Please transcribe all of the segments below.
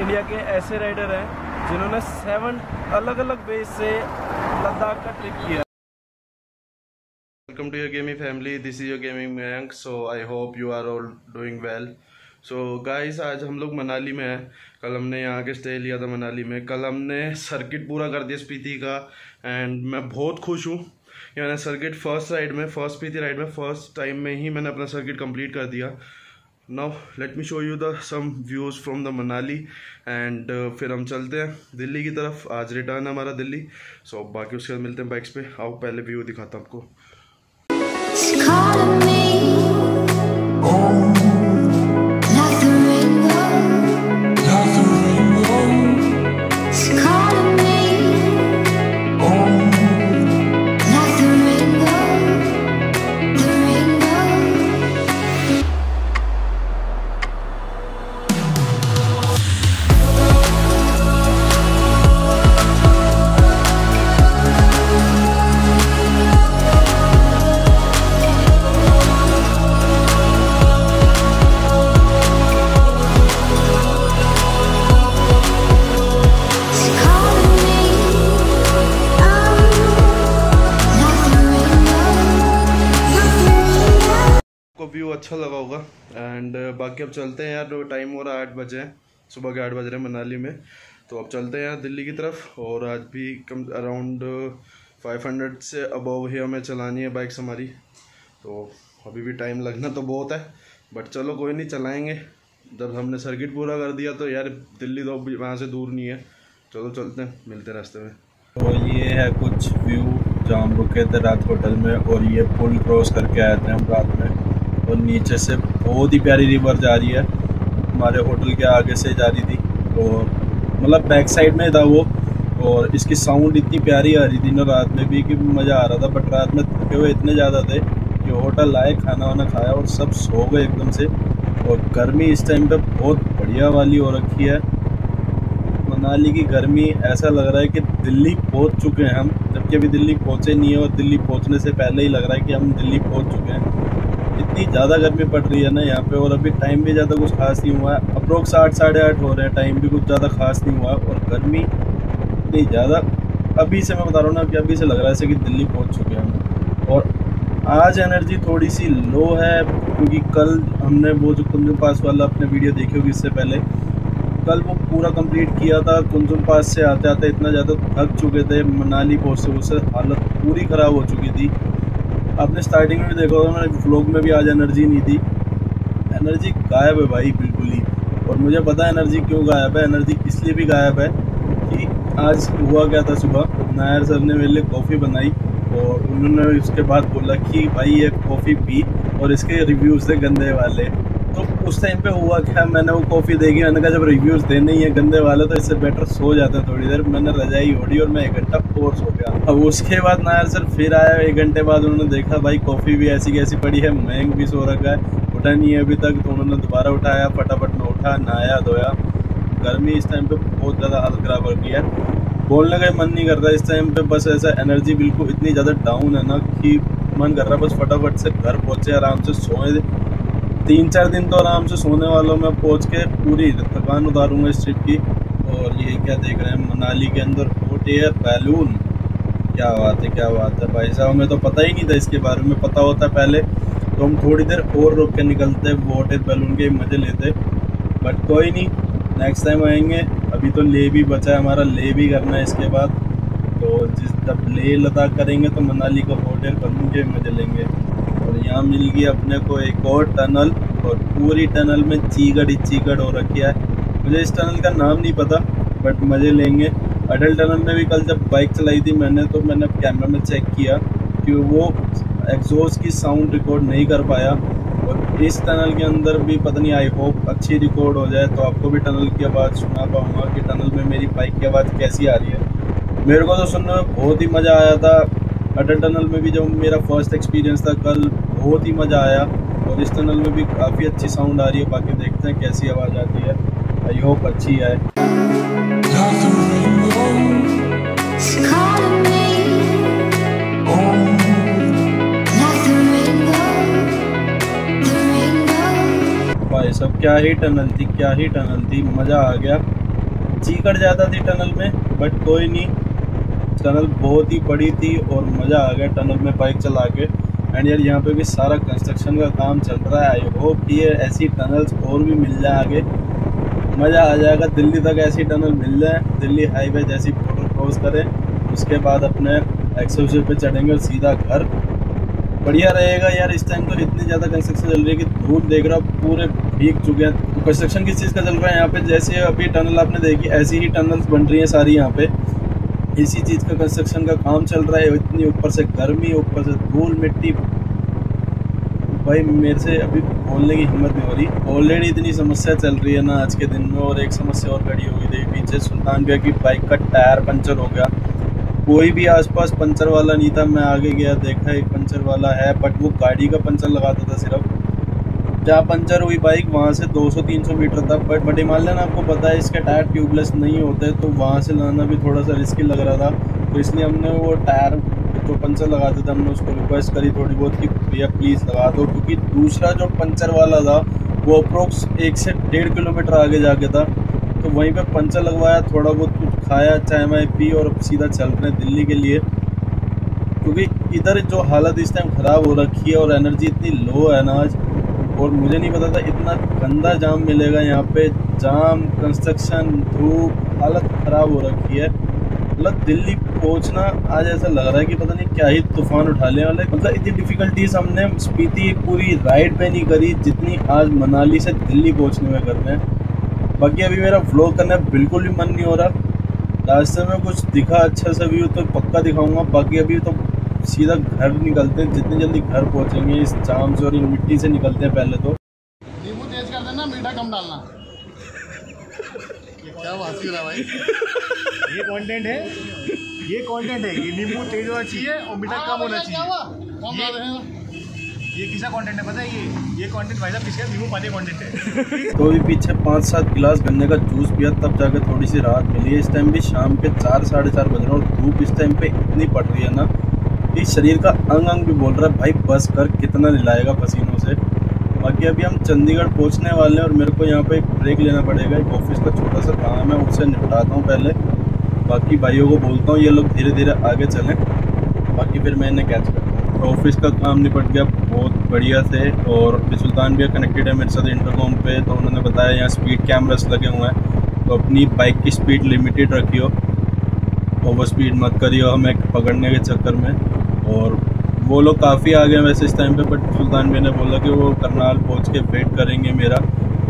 India के ऐसे rider हैं जिन्होंने 7 अलग अलग वे से लद्दाख का ट्रिप किया। Welcome to your gaming family, this is your gaming Mayank, so I hope you are all doing well. So guys, आज हम लोग मनाली में हैं। कल हमने यहाँ के स्टे लिया था मनाली में। कल हमने सर्किट पूरा कर दिया स्पीति का एंड मैं बहुत खुश हूँ। यानी सर्किट फर्स्ट स्पीति राइड में फर्स्ट टाइम में ही मैंने अपना सर्किट कंप्लीट कर दिया। Now let me show you the some views from the Manali and फिर हम चलते हैं दिल्ली की तरफ। आज रिटर्न है हमारा दिल्ली, सो बाकी उसके बाद मिलते हैं बाइक्स पे। आओ पहले व्यू दिखाता हूँ आपको। व्यू अच्छा लगा होगा एंड बाकी अब चलते हैं यार। टाइम हो रहा है 8 बजे, सुबह के 8 बज रहे हैं मनाली में। तो अब चलते हैं यार दिल्ली की तरफ। और आज भी कम अराउंड 500 से अबव ही हमें चलानी है बाइक्स हमारी। तो अभी भी टाइम लगना तो बहुत है, बट चलो कोई नहीं, चलाएंगे। जब हमने सर्किट पूरा कर दिया तो यार दिल्ली तो वहाँ से दूर नहीं है। चलो चलते हैं, मिलते हैं रास्ते में। तो ये है कुछ व्यू जहाँ हम रुके थे रात होटल में, और ये पुल क्रॉस करके आए थे हम रात में। और नीचे से बहुत ही प्यारी रिवर जा रही है, हमारे होटल के आगे से जा रही थी। और मतलब बैक साइड में था वो, और इसकी साउंड इतनी प्यारी आ रही थी ना रात में भी कि मज़ा आ रहा था। बट रात में थके हुए इतने ज़्यादा थे कि होटल आए, खाना वाना खाया और सब सो गए एकदम से। और गर्मी इस टाइम पे बहुत बढ़िया वाली हो रखी है। मनाली की गर्मी ऐसा लग रहा है कि दिल्ली पहुँच चुके हैं हम, जबकि अभी दिल्ली पहुँचे नहीं है। और दिल्ली पहुँचने से पहले ही लग रहा है कि हम दिल्ली पहुँच चुके हैं। इतनी ज़्यादा गर्मी पड़ रही है ना यहाँ पे। और अभी टाइम भी ज़्यादा कुछ खास नहीं हुआ है, अप्रोक्स 8, 8:30 हो रहे हैं। टाइम भी कुछ ज़्यादा खास नहीं हुआ है और गर्मी इतनी ज़्यादा। अभी से मैं बता रहा हूँ ना कि अभी से लग रहा है कि दिल्ली पहुँच चुके हैं। और आज एनर्जी थोड़ी सी लो है, क्योंकि कल हमने वो जो कुंजुम पास वाला अपने वीडियो देखी होगी इससे पहले, कल वो पूरा कंप्लीट किया था। कुंजुम पास से आते आते इतना ज़्यादा थक चुके थे, मनाली पहुँचते पहुँचते हालत पूरी ख़राब हो चुकी थी। आपने स्टार्टिंग में भी देखा होगा मेरे व्लॉग में भी आज एनर्जी नहीं थी। एनर्जी गायब है भाई, बिल्कुल ही। और मुझे पता है एनर्जी क्यों गायब है। एनर्जी इसलिए भी गायब है कि आज हुआ क्या था, सुबह नायर सर ने मेरे लिए कॉफ़ी बनाई और उन्होंने उसके बाद बोला कि भाई ये कॉफ़ी पी और इसके रिव्यूज़ थे गंदे वाले। तो उस टाइम पे हुआ क्या, मैंने वो कॉफ़ी देखी, मैंने कहा जब रिव्यूज़ देने ही है गंदे वाले तो इससे बेटर सो जाते हैं थोड़ी देर। मैंने रजाई ओढ़ी और मैं 1 घंटा और सो गया। अब उसके बाद नायर सर फिर आया 1 घंटे बाद, उन्होंने देखा भाई कॉफ़ी भी ऐसी कैसी पड़ी है, महंग भी सो रखा है, उठा नहीं है अभी तक। तो उन्होंने दोबारा उठाया, फटाफट में उठा, नहाया धोया। गर्मी इस टाइम पर बहुत ज़्यादा हालत ख़राब हो गई है, बोलने का मन नहीं करता इस टाइम पर। बस ऐसा एनर्जी बिल्कुल इतनी ज़्यादा डाउन है ना कि मन कर रहा है बस फटाफट से घर पहुँचे, आराम से सोए। 3-4 दिन तो आराम से सोने वालों में पहुंच के पूरी थकान उतारूंगा इस ट्रिप की। और ये क्या देख रहे हैं मनाली के अंदर, हॉट एयर बैलून, क्या बात है, क्या बात है भाई साहब। हमें तो पता ही नहीं था इसके बारे में, पता होता पहले तो हम थोड़ी देर और रुक के निकलते, हॉट एयर बैलून के मज़े लेते। बट कोई नहीं, नेक्स्ट टाइम आएंगे। अभी तो ले भी बचा है हमारा, ले भी करना है इसके बाद। तो जिस तब ले लद्दाख करेंगे तो मनाली का हॉट एयर बैलून के मज़े लेंगे। और यहाँ मिल गई अपने को एक और टनल, और पूरी टनल में चीकड़ ही चीकड़ हो रखी है। मुझे इस टनल का नाम नहीं पता, बट मज़े लेंगे। अटल टनल में भी कल जब बाइक चलाई थी मैंने, तो मैंने कैमरा में चेक किया कि वो एग्जॉस्ट की साउंड रिकॉर्ड नहीं कर पाया। और इस टनल के अंदर भी पता नहीं, आई होप अच्छी रिकॉर्ड हो जाए तो आपको भी टनल की आवाज़ सुना पाऊँगा कि टनल में मेरी बाइक की आवाज़ कैसी आ रही है। मेरे को तो सुनने में बहुत ही मज़ा आया था। अटल टनल में भी जब मेरा फर्स्ट एक्सपीरियंस था कल, बहुत ही मज़ा आया। और इस टनल में भी काफ़ी अच्छी साउंड आ रही है, बाकी देखते हैं कैसी आवाज़ आती है, आई होप अच्छी आए। भाई सब क्या ही टनल थी, क्या ही टनल थी, मज़ा आ गया। चीकड़ ज़्यादा थी टनल में, बट कोई नहीं, टनल बहुत ही बड़ी थी और मज़ा आ गया टनल में बाइक चला के। एंड यार यहाँ पे भी सारा कंस्ट्रक्शन का काम चल रहा है, आई होप कि ये ऐसी टनल्स और भी मिल जाए आगे, मज़ा आ जाएगा। दिल्ली तक ऐसी टनल मिल जाए, दिल्ली हाईवे जैसी बॉर्डर क्रॉस करें, उसके बाद अपने एक्सप्रेसवे पे चढ़ेंगे और सीधा घर, बढ़िया रहेगा। यार इस टाइम तो इतनी ज़्यादा कंस्ट्रक्शन चल रही है कि धूप देख रहा हो पूरे भीग चुके हैं। तो कंस्ट्रक्शन किस चीज़ का चल रहा है यहाँ पे, जैसे अभी टनल आपने देखी ऐसी ही टनल्स बन रही हैं सारी यहाँ पे, इसी चीज़ का कंस्ट्रक्शन का काम चल रहा है। इतनी ऊपर से गर्मी, ऊपर से धूल मिट्टी, भाई मेरे से अभी बोलने की हिम्मत नहीं हो रही। ऑलरेडी इतनी समस्या चल रही है ना आज के दिन में, और एक समस्या और खड़ी हो गई थी पीछे सुल्तान भैया की बाइक का टायर पंचर हो गया। कोई भी आसपास पंचर वाला नहीं था, मैं आगे गया देखा एक पंचर वाला है, बट वो गाड़ी का पंचर लगाता था सिर्फ। जहाँ पंचर हुई बाइक वहाँ से 200-300 मीटर तक, बट मान लेना आपको पता है इसके टायर ट्यूबलेस नहीं होते, तो वहाँ से लाना भी थोड़ा सा रिस्की लग रहा था, तो इसलिए हमने वो टायर जो पंचर लगाते थे हमने उसको रिक्वेस्ट करी थोड़ी बहुत कि भैया प्लीज़ लगा दो, क्योंकि दूसरा जो पंचर वाला था वो अप्रोक्स 1 से 1.5 किलोमीटर आगे जाके था, तो वहीं पे पंचर लगवाया, थोड़ा बहुत कुछ खाया, चाय माय पी और सीधा चल रहे हैं दिल्ली के लिए। क्योंकि इधर जो हालत इस टाइम ख़राब हो रखी है और एनर्जी इतनी लो है ना आज, और मुझे नहीं पता था इतना गंदा जाम मिलेगा यहाँ पे। जाम, कंस्ट्रक्शन, धूप, हालत ख़राब हो रखी है। मतलब दिल्ली पहुँचना आज ऐसा लग रहा है कि पता नहीं क्या ही तूफान उठा लेने वाले। मतलब इतनी डिफ़िकल्टीज हमने स्पीति पूरी राइड पे नहीं करी जितनी आज मनाली से दिल्ली पहुँचने में कर रहे हैं। बाकी अभी मेरा व्लॉग करने बिल्कुल भी मन नहीं हो रहा, रास्ते में कुछ दिखा अच्छा सा व्यू तो पक्का दिखाऊंगा, बाकी अभी तो सीधा घर निकलते हैं, जितनी जल्दी घर पहुंचेंगे इस जाम से और इन मिट्टी से निकलते हैं। पहले तो नींबू तेज कर देना, मीठा कम डालना। क्या बात है भाई, ये कंटेंट है, ये कंटेंट है, ये नींबू तेज होना चाहिए और मीठा कम होना चाहिए। ये किसका कंटेंट है पता है, ये कंटेंट भाई साहब किसका, नींबू पानी कंटेंट है। तो भी पीछे 5-7 गिलास गन्ने का जूस पिया तब जाके थोड़ी सी राहत मिली है। इस टाइम भी शाम के 4-4:30 बज रहे हैं और धूप इस टाइम पे इतनी पड़ रही है ना कि शरीर का अंग अंग भी बोल रहा है भाई बस कर, कितना निलाएगा पसीनों से। बाकी अभी हम चंडीगढ़ पहुँचने वाले हैं और मेरे को यहाँ पर एक ब्रेक लेना पड़ेगा, एक ऑफिस का छोटा सा काम है उससे निपटाता हूँ पहले, बाकी भाइयों को बोलता हूँ ये लोग धीरे धीरे आगे चलें, बाकी फिर मैं इन्हें कैच करता हूँ। ऑफिस का काम निपट गया बहुत बढ़िया से, और सुल्तान भी कनेक्टेड है मेरे साथ इंटरकॉम पे, तो उन्होंने बताया यहाँ स्पीड कैमरास लगे हुए हैं, तो अपनी बाइक की स्पीड लिमिटेड रखियो, ओवर स्पीड मत करियो हमें पकड़ने के चक्कर में। और वो लोग काफ़ी आ गए वैसे इस टाइम पे, बट सुल्तान भी ने बोला कि वो करनाल पहुँच के वेट करेंगे मेरा,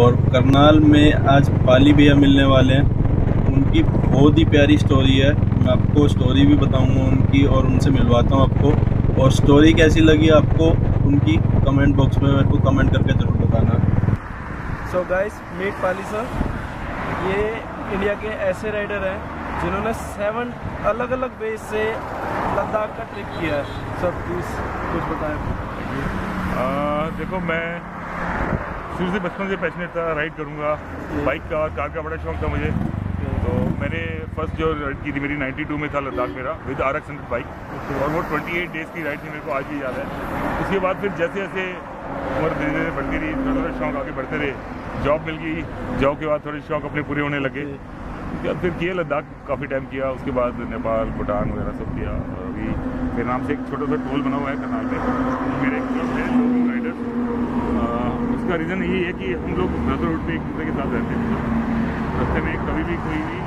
और करनाल में आज पाली भैया मिलने वाले हैं, उनकी बहुत ही प्यारी स्टोरी है, मैं आपको स्टोरी भी बताऊँगा उनकी और उनसे मिलवाता हूँ आपको, और स्टोरी कैसी लगी आपको उनकी कमेंट बॉक्स में मेरे को कमेंट करके ज़रूर बताना। So guys, meet Pali sir, ये इंडिया के ऐसे राइडर हैं जिन्होंने 7 अलग अलग वे से लद्दाख का ट्रिप किया है। सर प्लीज़ कुछ बताएं। देखो, मैं शुरू से बचपन से पैशनेट था, राइड करूँगा, बाइक का कार का बड़ा शौक था मुझे, तो मैंने फर्स्ट जो राइड की थी मेरी 92 में था लद्दाख मेरा विद RX बाइक, और वो 28 डेज़ की राइड थी, मेरे को आज भी याद है। उसके बाद फिर जैसे जैसे उम्र धीरे धीरे बढ़ती रही, थोड़ा थोड़ा शौक आगे बढ़ते रहे, जॉब मिल गई, जॉब के बाद थोड़े शौक अपने पूरे होने लगे, फिर किया लद्दाख काफ़ी टाइम किया, उसके बाद नेपाल, भूटान वगैरह सब किया। और अभी मेरे नाम से एक छोटा सा टोल बना हुआ है करनाल में, मेरे क्लब है लोकल राइडर, उसका रीज़न यही है कि हम लोग ब्रदर रोड पर एक दूसरे के साथ रहते हैं, रस्ते में कभी भी कोई भी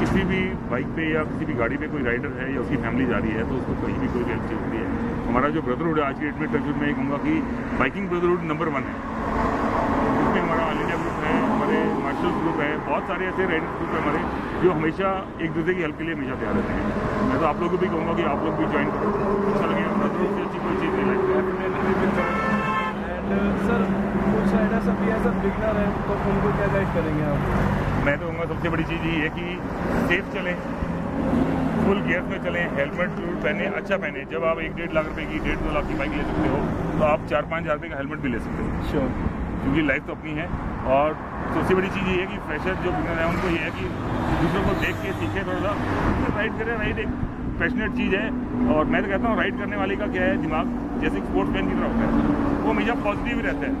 किसी भी बाइक पे या किसी भी गाड़ी पे कोई राइडर है या उसकी फैमिली जा रही है तो उसको कहीं भी कोई हेल्प चाहिए होती है। हमारा जो ब्रदरहुड है आज की डेट में, टचवुड मैं कहूँगा कि बाइकिंग ब्रदरहुड नंबर 1 है, इसमें हमारा ऑल इंडिया ग्रुप है, हमारे मार्शल ग्रुप है, बहुत सारे ऐसे राइडर ग्रुप है हमारे जो हमेशा एक दूसरे की हेल्प के लिए हमेशा तैयार रहते हैं। मैं तो आप लोग को भी कहूँगा कि आप लोग भी ज्वाइन करो, अच्छा लगेगा, ब्रदरहुड से अच्छी कोई चीज़ नहीं लगती है। सर कुछ राइडर सब भी ऐसा बिगनर है तो उनको क्या गाइड करेंगे आप? मैं तो कहूँगा सबसे बड़ी चीज़ ये है कि सेफ चलें, फुल गियर्स में चलें, हेलमेट जरूर पहने, अच्छा पहने। जब आप 1-1.5 लाख रुपए की 1.5-2 लाख की बाइक ले सकते हो तो आप 4-5 हज़ार रुपये का हेलमेट भी ले सकते हो, श्योर, क्योंकि लाइफ तो अपनी है। और सबसे बड़ी चीज़ ये है कि फ्रेशर जो बिगनर है उनको ये है कि दूसरों को देख के सीखें, थोड़ा सा राइड करें। राइड एक पैशनेट चीज़ है और मैं तो कहता हूँ राइड करने वाले का क्या है दिमाग, जैसे स्पोर्ट्समैन की तरह होता है, वो हमेशा पॉजिटिव ही रहता है,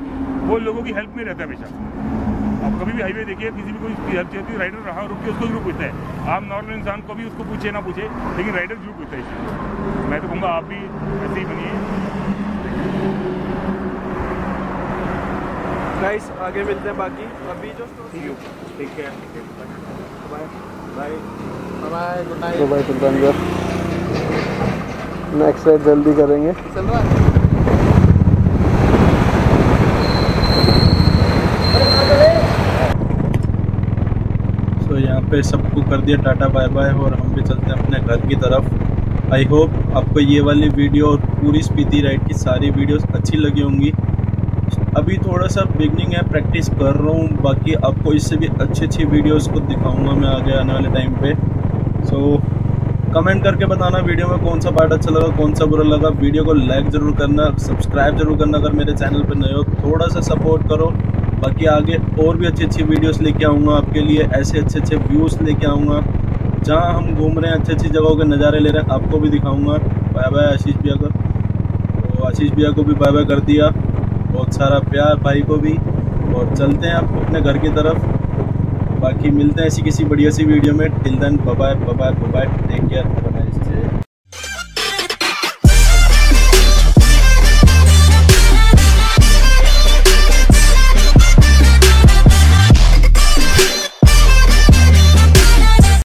वो लोगों की हेल्प में रहता है हमेशा। आप कभी भी हाईवे देखिए, किसी भी कोई राइडर रहा रुके उसको जरूर पूछता है, आप नॉर्मल इंसान को भी उसको पूछे ना पूछे लेकिन राइडर जरूर पूछता है। मैं तो कहूँगा आप भी ऐसे ही बनिए। आगे मिलते हैं बाकी अभी जो ठीक है bye Sultan sir. Next ride जल्दी करेंगे। यहाँ पे सबको कर दिया टाटा बाय बाय और हम भी चलते हैं अपने घर की तरफ। आई होप आपको ये वाली वीडियो और पूरी स्पीति राइड की सारी वीडियोस अच्छी लगी होंगी। अभी थोड़ा सा बिगनिंग है, प्रैक्टिस कर रहा हूँ, बाकी आपको इससे भी अच्छी वीडियोस को दिखाऊंगा मैं आगे आने वाले टाइम पे। सो कमेंट करके बताना वीडियो में कौन सा पार्ट अच्छा लगा, कौन सा बुरा लगा। वीडियो को लाइक ज़रूर करना, सब्सक्राइब ज़रूर करना अगर मेरे चैनल पर नए हो, थोड़ा सा सपोर्ट करो। बाकी आगे और भी अच्छी वीडियोस लेके आऊँगा आपके लिए, ऐसे अच्छे व्यूज़ लेके आऊँगा जहाँ हम घूम रहे हैं, अच्छी जगहों के नज़ारे ले रहे हैं, आपको भी दिखाऊँगा। बाय बाय आशीष भैया को, तो आशीष भैया को भी बाय बाय कर दिया, बहुत सारा प्यार भाई को भी, और चलते हैं आप अपने घर की तरफ। बाकी मिलते हैं ऐसी किसी बढ़िया सी वीडियो में। Till then bye bye, take care.